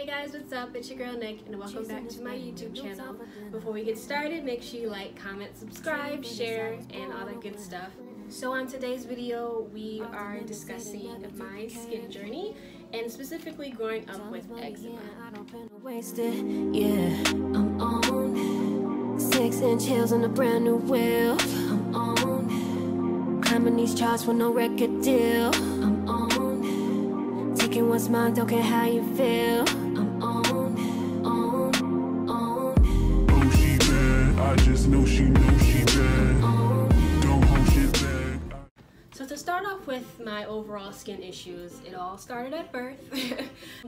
Hey guys, what's up? It's your girl Nick and welcome back to my YouTube channel. Before we get started, make sure you like, comment, subscribe, share, and all that good stuff. So on today's video, we are discussing my skin journey and specifically growing up with eczema. Yeah, I'm on 6-inch heels on a brand new wheel. I'm on climbing these charts with no record deal. I'm on taking what's mine, don't care how you feel. So to start off with my overall skin issues, it all started at birth.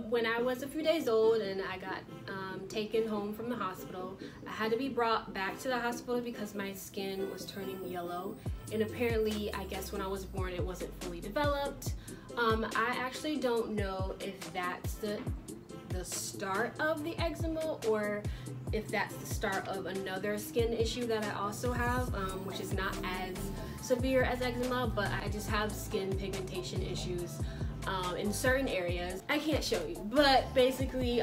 When I was a few days old and I got taken home from the hospital, I had to be brought back to the hospital because my skin was turning yellow. And apparently, I guess when I was born, it wasn't fully developed. I actually don't know if that's the start of the eczema or if that's the start of another skin issue that I also have, which is not as severe as eczema, but I just have skin pigmentation issues in certain areas. I can't show you, but basically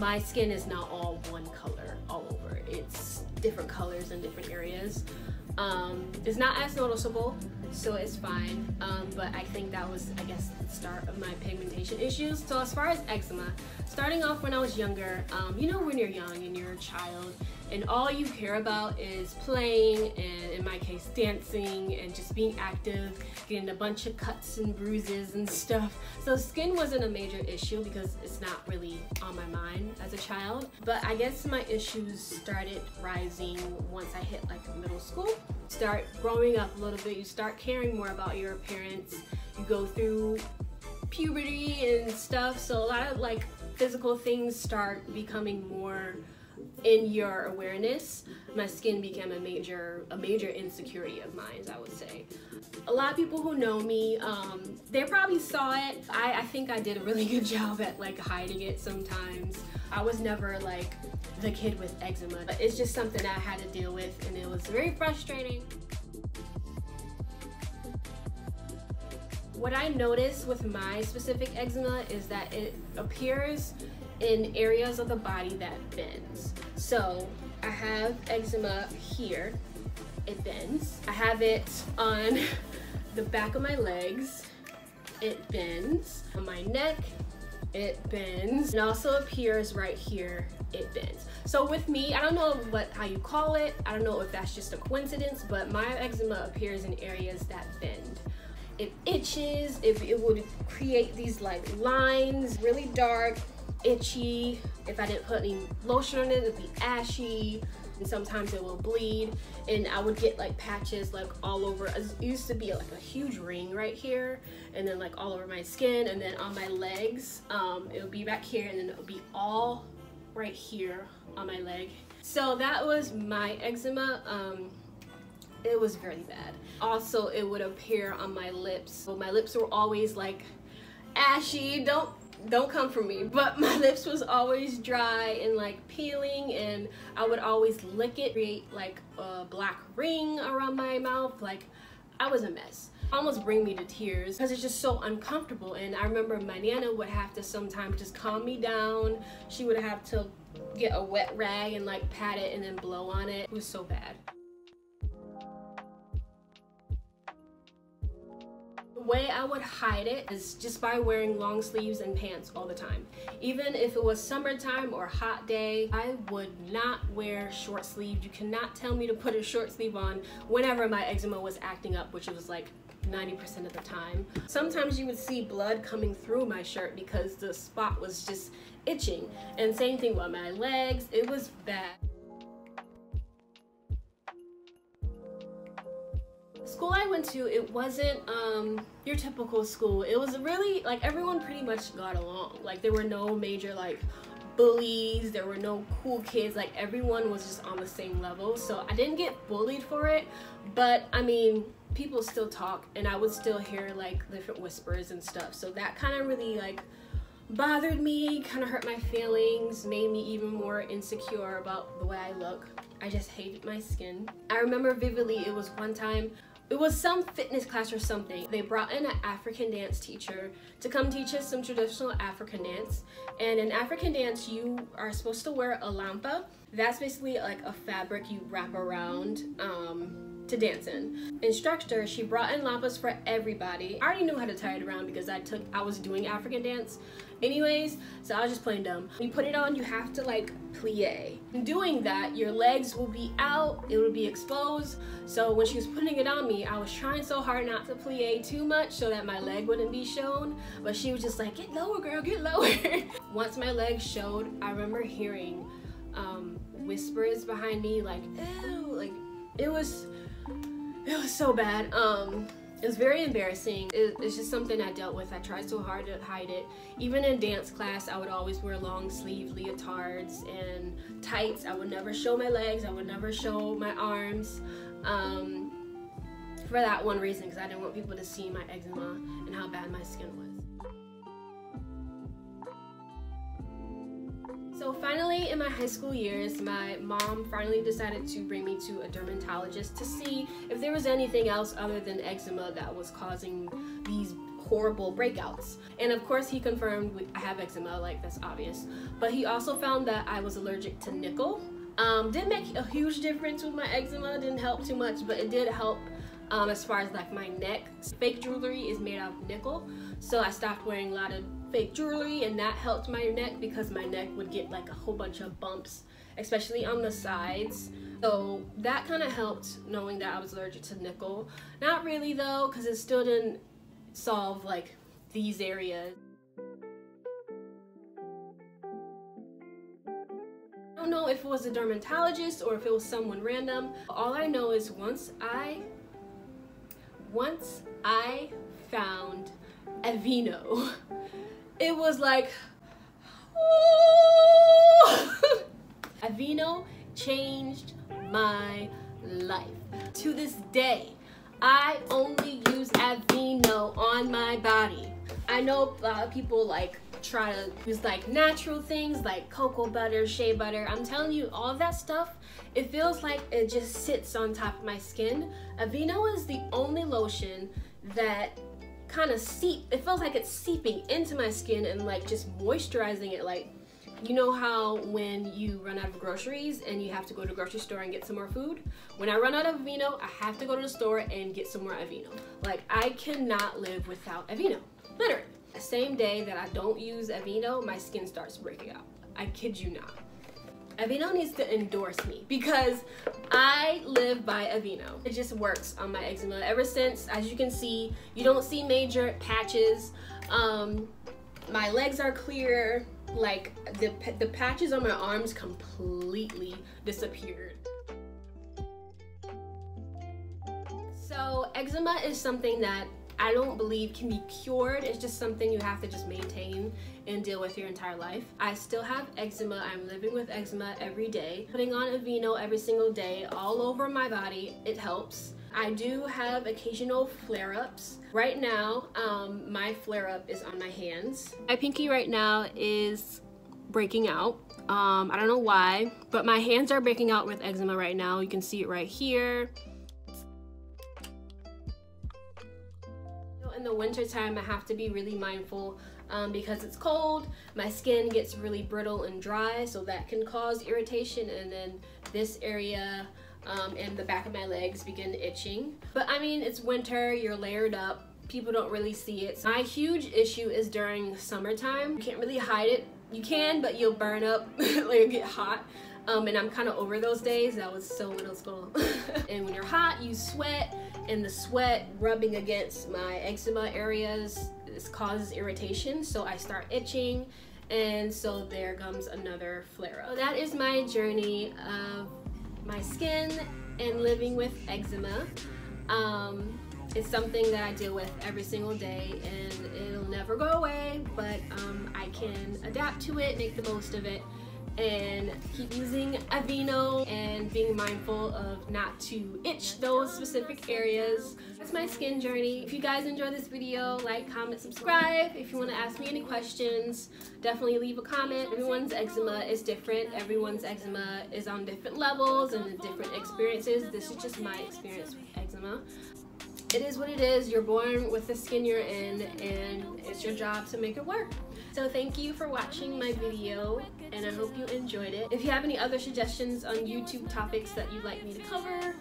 my skin is not all one color all over. It's different colors in different areas. It's not as noticeable, so it's fine, but I think that was, I guess, the start of my pigmentation issues. So as far as eczema, starting off when I was younger, you know, when you're young and you're a child and all you care about is playing and, in my case, dancing and just being active, getting a bunch of cuts and bruises and stuff. So skin wasn't a major issue because it's not really on my mind as a child. But I guess my issues started rising once I hit like middle school. Start growing up a little bit, you start caring more about your appearance, you go through puberty and stuff, so a lot of like physical things start becoming more in your awareness. My skin became a major insecurity of mine, I would say. A lot of people who know me, they probably saw it. I think I did a really good job at like hiding it sometimes. I was never like the kid with eczema, but it's just something that I had to deal with and it was very frustrating. What I noticed with my specific eczema is that it appears in areas of the body that bends. So I have eczema here, it bends. I have it on the back of my legs, it bends. On my neck, it bends. It also appears right here, it bends. So with me, I don't know how you call it, I don't know if that's just a coincidence, but my eczema appears in areas that bend. It itches, it would create these like lines, really dark, itchy. If I didn't put any lotion on it, it'd be ashy, and sometimes it will bleed, and I would get like patches like all over. It used to be like a huge ring right here, and then like all over my skin, and then on my legs, it would be back here, and then it would be all right here on my leg. So that was my eczema. It was really bad. Also, it would appear on my lips. So my lips were always like ashy. Don't come for me, but my lips was always dry and like peeling, and I would always lick it, create like a black ring around my mouth. Like, I was a mess. Almost bring me to tears because it's just so uncomfortable. And I remember my nana would have to sometimes just calm me down. She would have to get a wet rag and like pat it and then blow on it. It was so bad. The way I would hide it is just by wearing long sleeves and pants all the time. Even if it was summertime or a hot day, I would not wear short sleeves. You cannot tell me to put a short sleeve on whenever my eczema was acting up, which was like 90% of the time. Sometimes you would see blood coming through my shirt because the spot was just itching. And same thing with my legs, it was bad. School I went to, it wasn't your typical school. It was really like everyone pretty much got along. Like there were no major like bullies, there were no cool kids, like everyone was just on the same level. So I didn't get bullied for it, but I mean, people still talk and I would still hear like different whispers and stuff. So that kind of really like bothered me, kind of hurt my feelings, made me even more insecure about the way I look. I just hated my skin. I remember vividly, it was one time It was some fitness class or something. They brought in an African dance teacher to come teach us some traditional African dance. And in African dance, you are supposed to wear a lampa. That's basically like a fabric you wrap around to dance in. Instructor, she brought in lampas for everybody. I already knew how to tie it around because I was doing African dance anyways, so I was just playing dumb. When you put it on, you have to like plie. In doing that, your legs will be out, it will be exposed. So when she was putting it on me, I was trying so hard not to plie too much so that my leg wouldn't be shown, but she was just like, get lower girl, get lower. Once my leg showed, I remember hearing whispers behind me like, ew, like it was so bad. It was very embarrassing. It's just something I dealt with. I tried so hard to hide it. Even in dance class, I would always wear long sleeve leotards and tights. I would never show my legs. I would never show my arms for that one reason, because I didn't want people to see my eczema and how bad my skin was. So finally, in my high school years, my mom finally decided to bring me to a dermatologist to see if there was anything else other than eczema that was causing these horrible breakouts. And of course he confirmed I have eczema, like that's obvious. But he also found that I was allergic to nickel. Didn't make a huge difference with my eczema, didn't help too much, but it did help as far as like my neck. Fake jewelry is made out of nickel, so I stopped wearing a lot of fake jewelry, and that helped my neck because my neck would get like a whole bunch of bumps, especially on the sides. So that kind of helped, knowing that I was allergic to nickel. Not really though, because it still didn't solve like these areas. I don't know if it was a dermatologist or if it was someone random. All I know is once I found Aveeno, it was like, oh. Aveeno changed my life. To this day, I only use Aveeno on my body. I know a lot of people like try to use like natural things like cocoa butter, shea butter. I'm telling you, all of that stuff, it feels like it just sits on top of my skin. Aveeno is the only lotion that kind of it feels like it's seeping into my skin and like just moisturizing it. Like, you know how when you run out of groceries and you have to go to the grocery store and get some more food? When I run out of Aveeno, I have to go to the store and get some more Aveeno. Like, I cannot live without Aveeno, literally. The same day that I don't use Aveeno, my skin starts breaking out. I kid you not. Aveeno needs to endorse me because I live by Aveeno. It just works on my eczema ever since. As you can see, you don't see major patches. My legs are clear. Like the patches on my arms completely disappeared. So eczema is something that I don't believe can be cured. It's just something you have to just maintain and deal with your entire life. I still have eczema. I'm living with eczema every day. Putting on Aveeno every single day all over my body, it helps. I do have occasional flare-ups. Right now, my flare-up is on my hands. My pinky right now is breaking out. I don't know why, but my hands are breaking out with eczema right now. You can see it right here. In the winter time, I have to be really mindful because it's cold. My skin gets really brittle and dry, so that can cause irritation, and then this area and the back of my legs begin itching. But I mean, it's winter, you're layered up, people don't really see it. So my huge issue is during summertime. You can't really hide it. You can, but you'll burn up, like you'll get hot. And I'm kind of over those days. That was so middle school. And when you're hot, you sweat, and the sweat rubbing against my eczema areas, this causes irritation, so I start itching, and so there comes another flare-up. So that is my journey of my skin and living with eczema. It's something that I deal with every single day, and it'll never go away, but I can adapt to it, make the most of it, and keep using Aveeno and being mindful of not to itch those specific areas. That's my skin journey. If you guys enjoyed this video, like, comment, subscribe. If you want to ask me any questions, definitely leave a comment. Everyone's eczema is different. Everyone's eczema is on different levels and different experiences. This is just my experience with eczema. it is what it is. You're born with the skin you're in, and it's your job to make it work. So thank you for watching my video, and I hope you enjoyed it. If you have any other suggestions on YouTube topics that you'd like me to cover,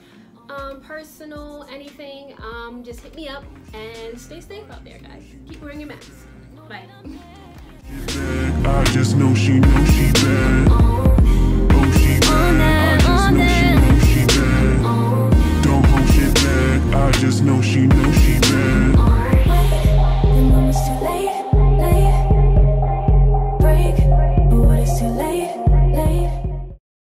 personal, anything, just hit me up, and stay safe out there, guys. Keep wearing your masks. Bye. I just know she